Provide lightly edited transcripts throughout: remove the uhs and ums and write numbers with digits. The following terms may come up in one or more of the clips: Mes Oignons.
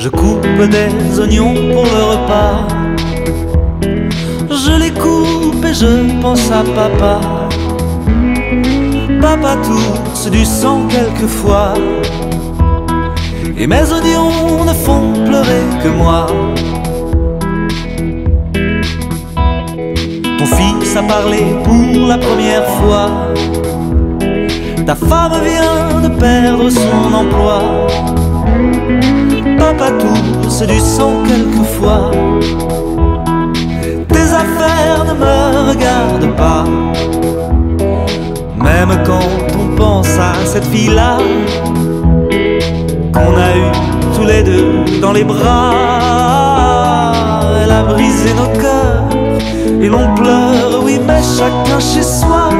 Je coupe des oignons pour le repas. Je les coupe et je pense à papa. Papa tousse du sang quelquefois, et mes oignons ne font pleurer que moi. Ton fils a parlé pour la première fois. Ta femme vient de perdre son emploi. Papa tousse du sang quelquefois. Tes affaires ne me regardent pas. Même quand on pense à cette fille-là qu'on a eue tous les deux dans les bras, elle a brisé nos cœurs et l'on pleure, oui, mais chacun chez soi.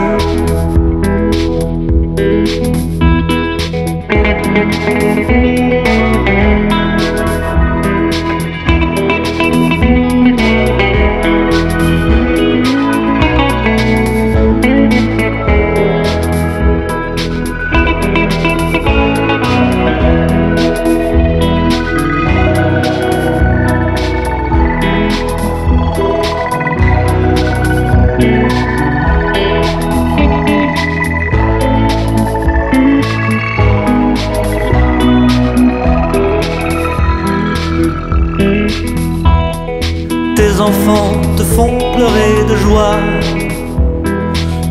Tes enfants te font pleurer de joie.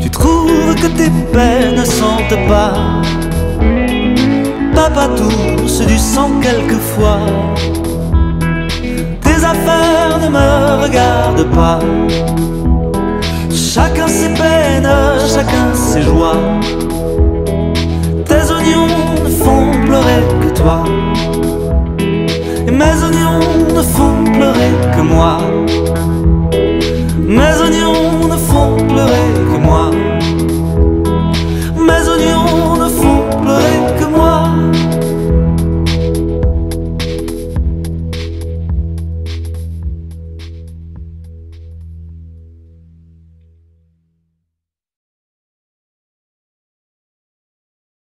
Tu trouves que tes peines ne sentent pas. Papa tousse du sang quelquefois. Tes affaires ne me regardent pas. Chacun ses peines, chacun ses joies. Tes oignons ne font pleurer que toi, et mes oignons ne font pleurer que moi.